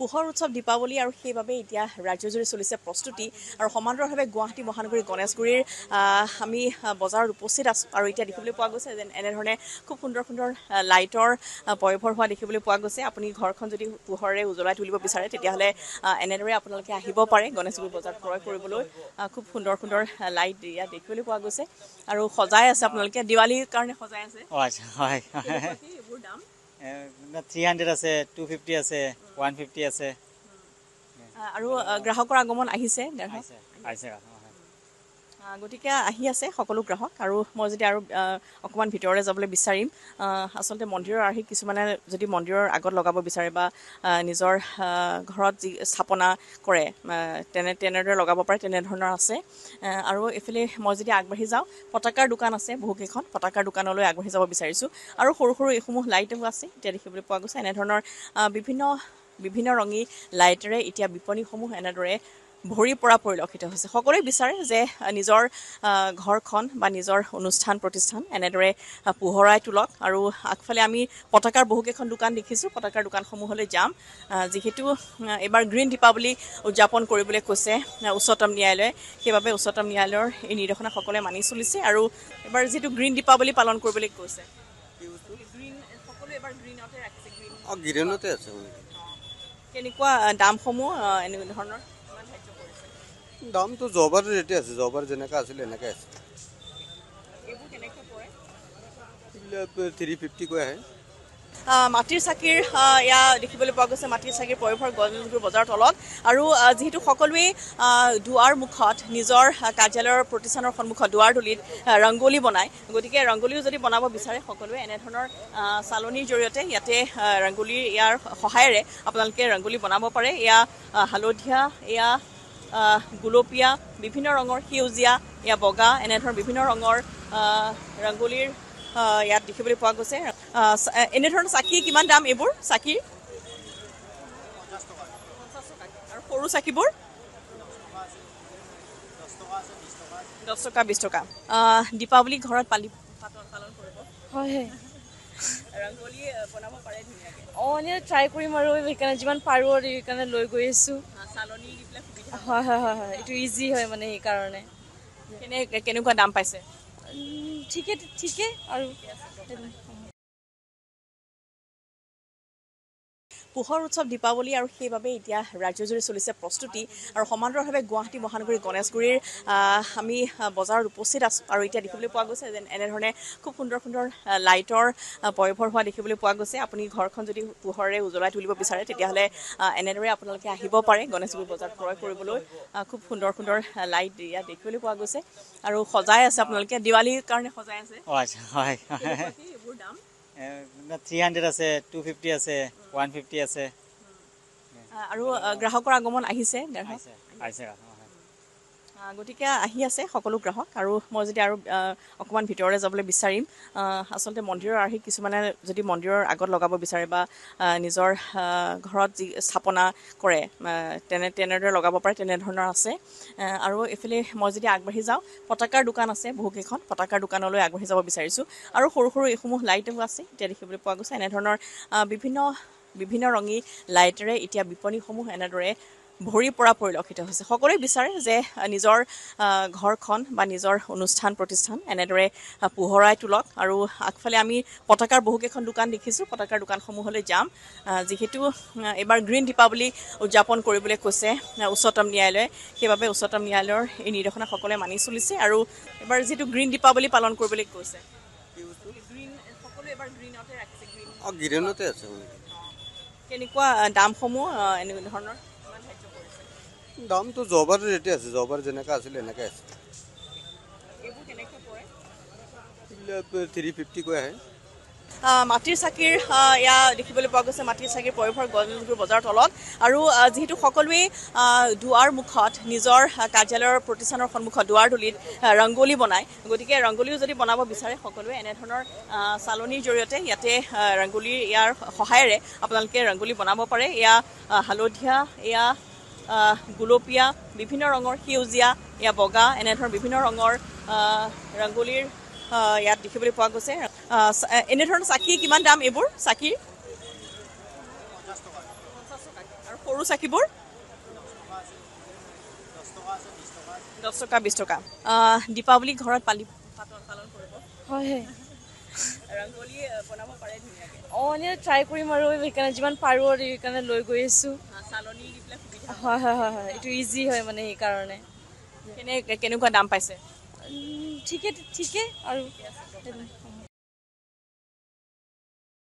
পোহৰ উৎসৱ দীপাৱলী আৰু সেইভাবে এতিয়া ৰাজ্যজুৰি চলিছে প্ৰস্তুতি আৰু সমান্তৰালভাৱে গুৱাহাটী মহানগৰী গণেশগুৰিৰ আমি বজাৰত উপস্থিত আছো আৰু এতিয়া দেখিবলৈ পোৱা গৈছে যেন এনেধৰণে খুব সুন্দৰ সুন্দৰ লাইটৰ পয়ভৰ হোৱা দেখিবলৈ পোৱা গৈছে আপুনি ঘৰখন যদি পোহৰে উজ্বলাই তুলিব বিচাৰে তেতিয়া হলে এনেদৰে আপোনালোকে আহিব পাৰে গণেশগুৰি বজাৰ ক্ৰয় কৰিবলৈ খুব সুন্দৰ সুন্দৰ লাইট দিয়া দেখিবলৈ পোৱা গৈছে আৰু সজাই আছে আপোনালোকে দিৱালীৰ কাৰণে সজাই আছে হয় বহুত দাম 300 আছে 250 আছে 150 আছে আৰু গ্ৰাহকৰ আগমন আহিছে গতিকে আহি আছে সকলো গ্ৰাহক আৰু মই যদি আৰু অকমান ভিতৰলৈ যাবলৈ বিচাৰিম আসলতে মন্দিৰৰ আহি কিছুমানে যদি মন্দিৰৰ আগত লগাব বিচাৰে বা নিজৰ ঘৰত যি স্থাপনা কৰে তেনেদৰে লগাব পাৰে তেনে ধৰণৰ আছে আৰু এফালে মই যদি আগবাঢ়ি যাওঁ পতাকাৰ দোকান আছে বহুকেইখন পতাকাৰ দোকানলৈ আগবাঢ়ি যাব বিচাৰিছো আৰু সৰু সৰু এইসমূহ লাইটও আছে এতিয়া দেখিবলৈ পোৱা গৈছে এনে ধৰণৰ বিভিন্ন ৰঙী লাইটেৰে এতিয়া বিপণীসমূহ এনেদৰে ভৰি পৰা পৰিলক্ষিত হৈছে সকলোৱে বিচাৰে যে নিজৰ ঘৰখন বা নিজৰ অনুষ্ঠান প্ৰতিষ্ঠান এনেদৰে পোহৰাই তুলক আৰু আগফালে আমি পতাকাৰ বহুকেইখন দোকান দেখিছো পতাকাৰ দোকানসমূহলৈ যাম যেহেতু এবাৰ গ্ৰীণ দীপাৱলী উদযাপন কৰিবলৈ কৈছে উচ্চতম ন্যায়ালয়ে সেইবাবে উচ্চতম ন্যায়ালয়ৰ এই নিৰ্দেশনা সকলোৱে মানি চলিছে আৰু এবাৰ যেটো গ্ৰীণ দীপাৱলী পালন কৰিবলৈ কৈছে গ্ৰীণ সকলো এবাৰ গ্ৰীণতে ৰাখিছে গ্ৰীণ গ্ৰীণতে আছে কেনেকুৱা দামসমূহ এনে ধৰণৰ দাম তো জবার রেটে আছে জবার জেনেকা আছে এনেকা আছে এবু কেনেকে পড়ে 350 কয় আছে মাটিৰ চাকিৰ ইয়া দেখিবলৈ পোৱা গৈছে মাটিৰ চাকিৰ পৰিভৰ গণেশগুৰি বজাৰ তলত আৰু যেহেতু সকলোৱে দুৱাৰ মুখত নিজৰ কাৰ্যালয়ৰ প্ৰতিষ্ঠানৰ সন্মুখত দুৱাৰ দলিত ৰংগোলী বনায় গতিকে ৰংগোলীও যদি বনাব বিচাৰে সকলোৱে এনে ধৰণৰ চালনীৰ জৰিয়তে ইয়াতে ৰংগোলীৰ ইয়াৰ সহায়েৰে আপোনালোকে ৰংগোলী বনাব পাৰে ইয়া হালধীয়া ইয়া গুলপীয়া বিভিন্ন ৰঙৰ হিউজিয়া ইয়া বগা এনেধৰণৰ বিভিন্ন ৰঙৰ ৰংগোলীৰ ইয়াত দেখিবলৈ পোৱা গৈছে এনেধৰণৰ চাকি কিমান দাম এবোৰ চাকি 50 টকা আৰু সৰু চাকিবোৰ 10 টকা 20 টকা দীপাৱলী ঘৰত পালন কৰিব হয় হয় ৰংগোলী বনাব পাৰে ধুনীয়াকৈ অনে ট্ৰাই কৰিম আৰু এইকাৰণে যিমান পাৰো আৰু এইকাৰণে লৈ গৈ আছো চালনী হয় হয় হয় ইট ইজি হয় মানে এই কারণে কেনেকুৱা দাম পাইছে ঠিকে আৰু পোহৰ উৎসৱ দীপাৱলী আৰু সেইভাবে এতিয়া ৰাজ্যজুৰি চলিছে প্ৰস্তুতি আৰু সমান্তৰালভাৱে গুৱাহাটী মহানগৰী গণেশগুৰিৰ আমি বজাৰত উপস্থিত আছো আৰু এতিয়া দেখিবলৈ পোৱা গৈছে যেন এনেধৰণে খুব সুন্দৰ সুন্দৰ লাইটৰ পয়ভৰ হোৱা দেখিবলৈ পোৱা গৈছে আপুনি ঘৰখন যদি পোহৰে উজ্বলাই তুলিব বিচাৰে তেতিয়া হলে এনেদৰে আপোনালোকে আহিব পাৰে গণেশগুৰি বজাৰ ক্ৰয় কৰিবলৈ খুব সুন্দৰ সুন্দৰ লাইট দিয়া দেখিবলৈ পোৱা গৈছে আৰু সজাই আছে আপোনালোকে দিৱালীৰ কাৰণে সজাই আছে হয় বহুত দাম 300 আছে 250 আছে 150 আছে আৰু গ্ৰাহকৰ আগমন আহিছে গতিকে আহি আছে সকলো গ্ৰাহক আৰু মই যদি আৰু অকমান ভিতৰলৈ যাবলৈ বিচাৰিম আসলতে মন্দিৰৰ আহি কিছুমানে যদি মন্দিৰৰ আগত লগাব বিচাৰে বা নিজৰ ঘৰত যি স্থাপনা কৰে তেনেদৰে লগাব পাৰে তেনে ধৰণৰ আছে আৰু এফালে মই যদি আগবাঢ়ি যাওঁ পতাকাৰ দোকান আছে বহুকেইখন পতাকাৰ দোকানলৈ আগবাঢ়ি যাব বিচাৰিছো আৰু সৰু সৰু এইসমূহ লাইটো আছে এতিয়া দেখিবলৈ পোৱা গৈছে এনে ধৰণৰ বিভিন্ন ৰঙী লাইটেৰে এতিয়া বিপণীসমূহ এনেদৰে ভৰি পৰা পৰিলক্ষিত হৈছে সকলোৱে বিচাৰে যে নিজৰ ঘৰখন বা নিজৰ অনুষ্ঠান প্ৰতিষ্ঠান এনেদৰে পোহৰাই তুলক আৰু আগফালে আমি পতাকাৰ বহুকেইখন দোকান দেখিছো পতাকাৰ দোকানসমূহলৈ যাম যেহেতু এবাৰ গ্ৰীণ দীপাৱলী উদযাপন কৰিবলৈ কৈছে উচ্চতম ন্যায়ালয়ে সেইবাবে উচ্চতম ন্যায়ালয়ৰ এই নিৰ্দেশনা সকলোৱে মানি চলিছে আৰু এবাৰ যেটো গ্ৰীণ দীপাৱলী পালন কৰিবলৈ কৈছে গ্ৰীণ সকলো এবাৰ গ্ৰীণতে ৰাখিছে গ্ৰীণ গ্ৰীণতে আছে কেনেকুৱা দামসমূহ এনে ধৰণৰ দাম তো জবার রেটে আছে জবার জেনেকা আছে এনেকা আছে এবু কেনেকে পড়ে 350 কয় আছে মাটিৰ চাকিৰ ইয়া দেখিবলৈ পোৱা গৈছে মাটিৰ চাকিৰ পৰিভৰ গণেশগুৰি বজাৰ তলত আৰু যেহেতু সকলোৱে দুৱাৰ মুখত নিজৰ কাৰ্যালয়ৰ প্ৰতিষ্ঠানৰ সন্মুখত দুৱাৰ দলিত ৰংগোলী বনায় গতিকে ৰংগোলীও যদি বনাব বিচাৰে সকলোৱে এনে ধৰণৰ চালনীৰ জৰিয়তে ইয়াতে ৰংগোলীৰ ইয়াৰ সহায়েৰে আপোনালোকে ৰংগোলী বনাব পাৰে ইয়া হালধীয়া ইয়া গুলপীয়া বিভিন্ন ৰঙৰ হিউজিয়া ইয়া বগা এনেধৰণৰ বিভিন্ন ৰঙৰ ৰংগোলীৰ ইয়াত দেখিবলৈ পোৱা গৈছে এনেধৰণৰ চাকি কিমান দাম এবোৰ চাকি 50 Horu sakibor? 10 taka 20 taka. Deepavali ghorat pali palon koribo. Hoy. Rangoli banabo pare dhuniake. Oni try korim aru ekana jiman paru aru ekana loi goisu. Saloni gipla khubita. Ha ha ha. It easy hoy mane ei karone. Kene kenuka dam paise. Thike thike aru